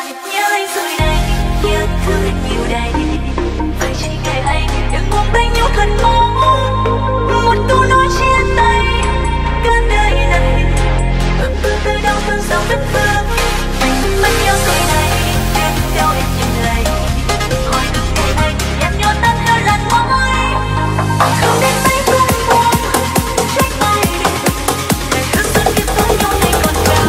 lại nhớ anh rồi đây, nhớ thương nhiều đây. Vậy chỉ ngày anh đừng buông bấy nhiêu cần mong một câu nói chia tay cơn đời này. Từ từ đau thương sao vết thương anh mất yêu rồi đây, em theo em nhìn lại. Hỏi được ngày anh em nhớ tan theo lần môi không đến mấy phút buông trách ai được. Ngày khắc sâu kia tôi nhau này còn cao.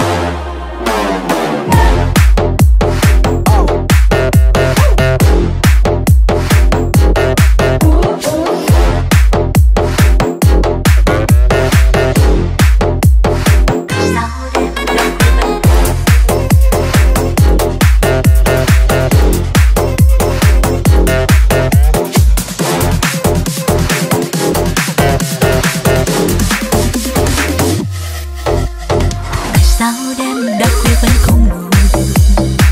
Hãy subscribe cho kênh Ghiền Mì Gõ để không bỏ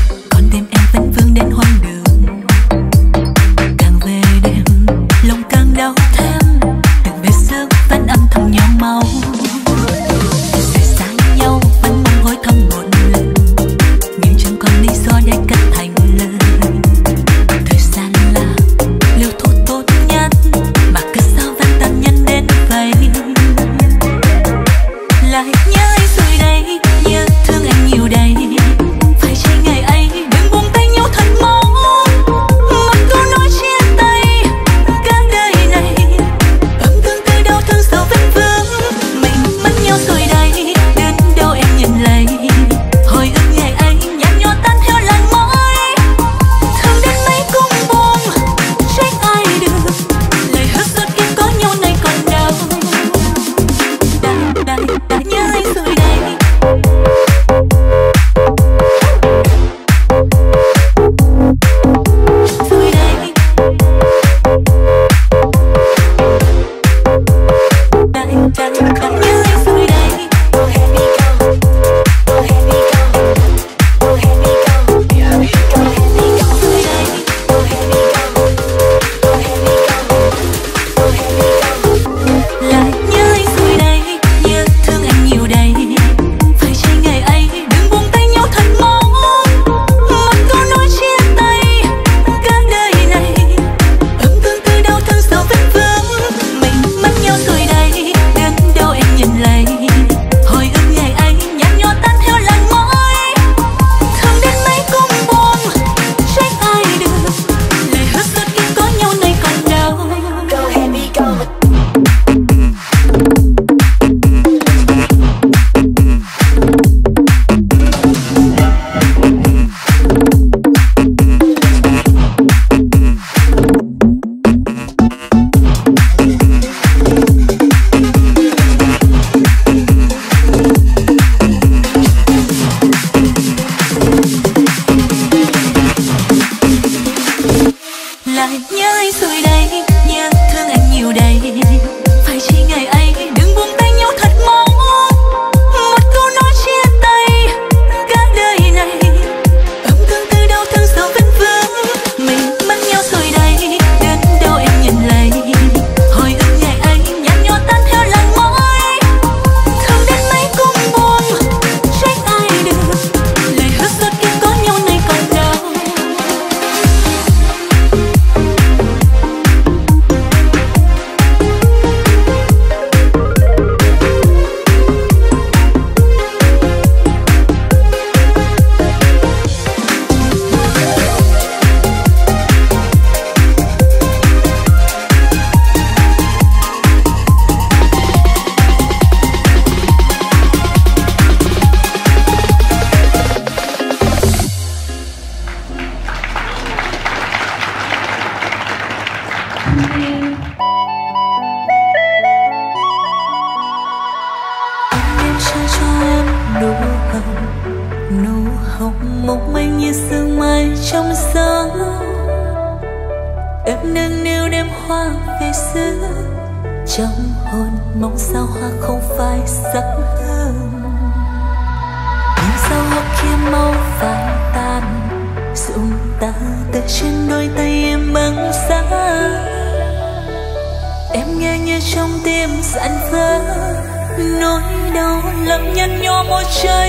lỡ những video hấp dẫn.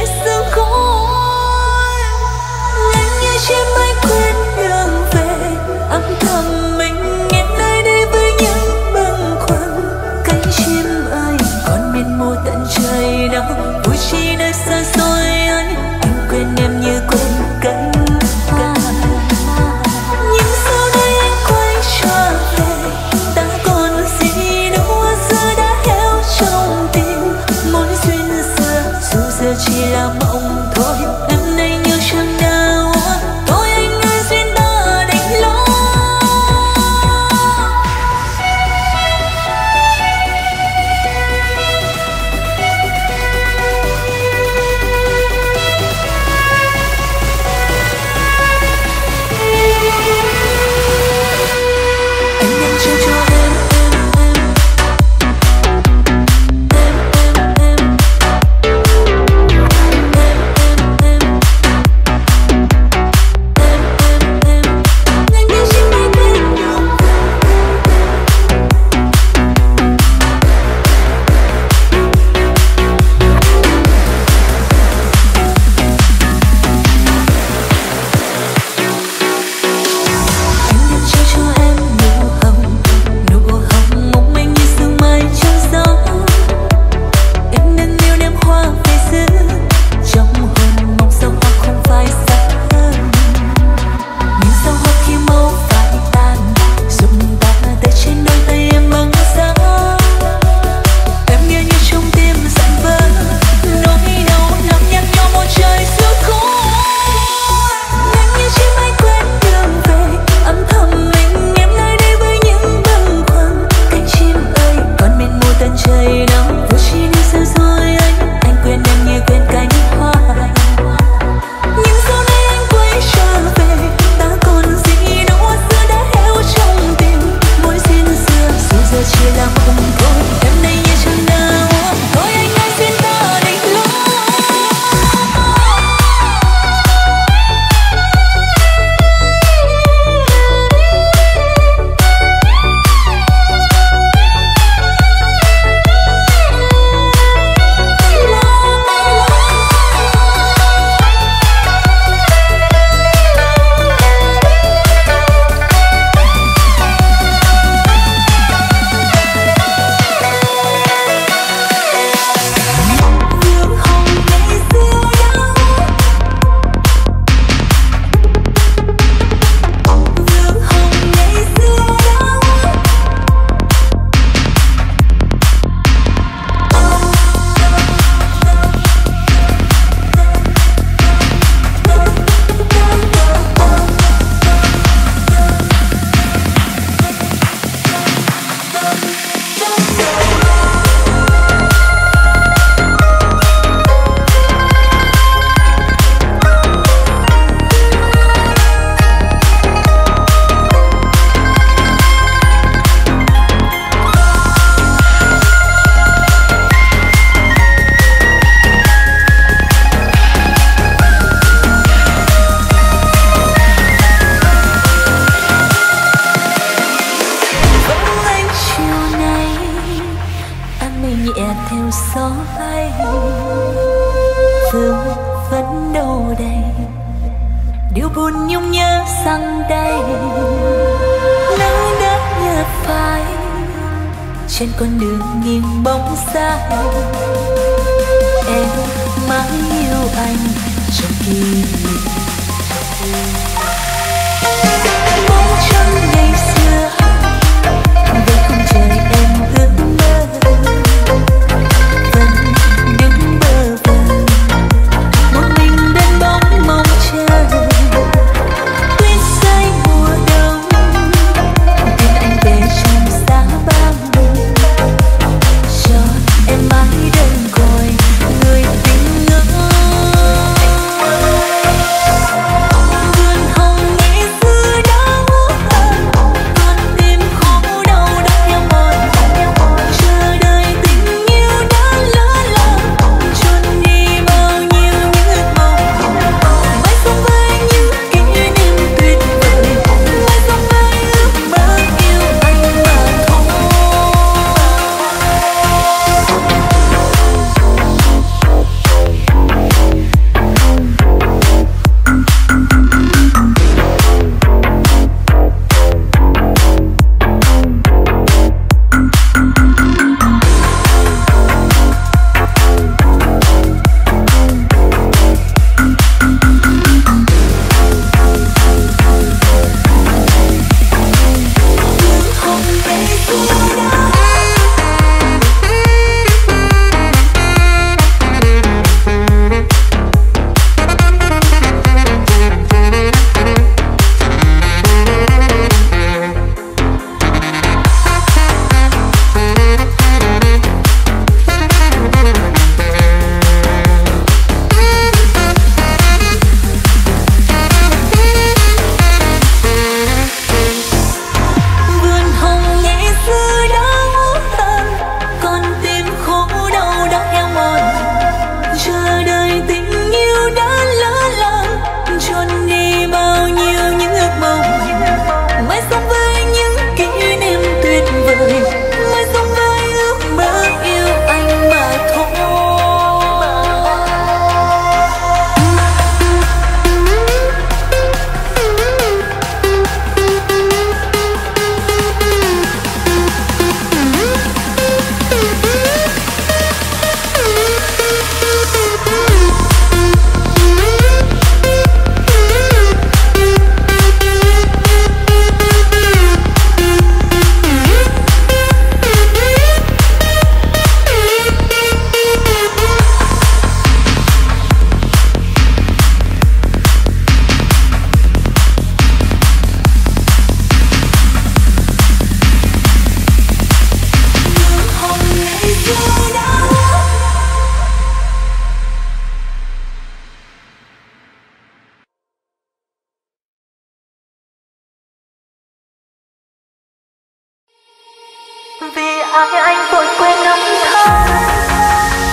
Sao như anh vội quên năm tháng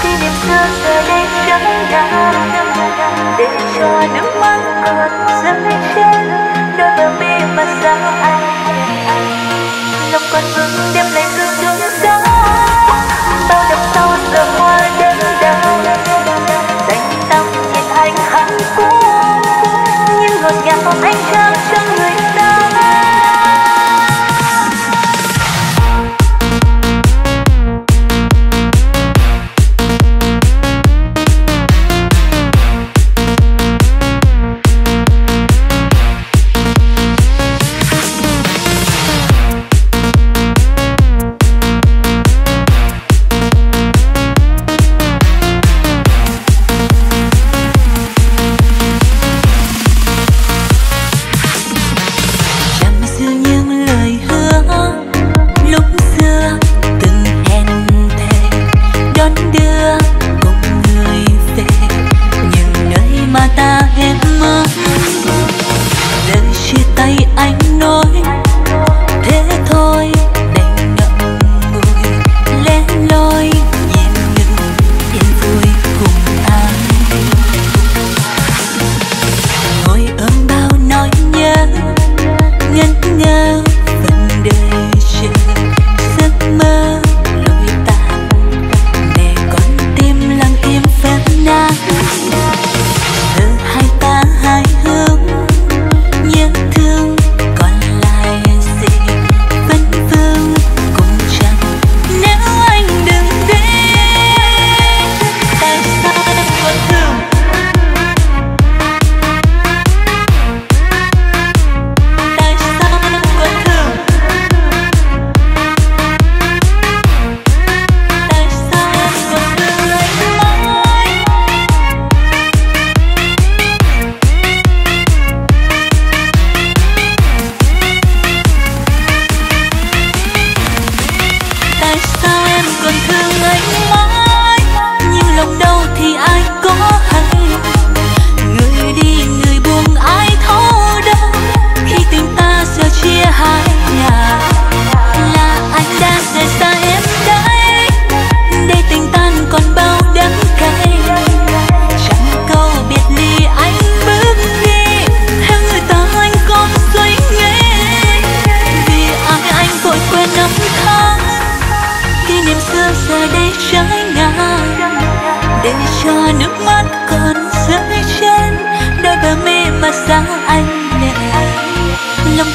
khi niềm xưa giờ đây chẳng đáng, để cho nước mắt còn rơi trên đôi bờ mi mà sao anh lòng còn vương đêm nay cứ thương gió bao năm sau giờ hoa đơm đau đành tâm nhìn anh hận cũ nhưng ngọt ngào không anh trao cho người ta.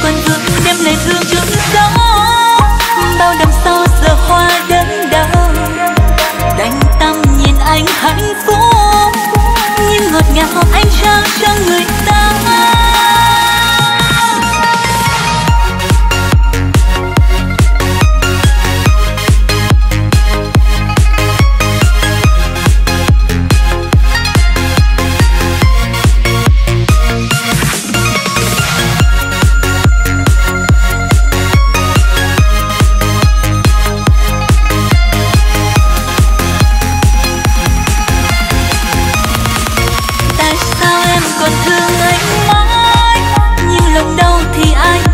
Còn thương anh mãi nhưng lòng đau thì anh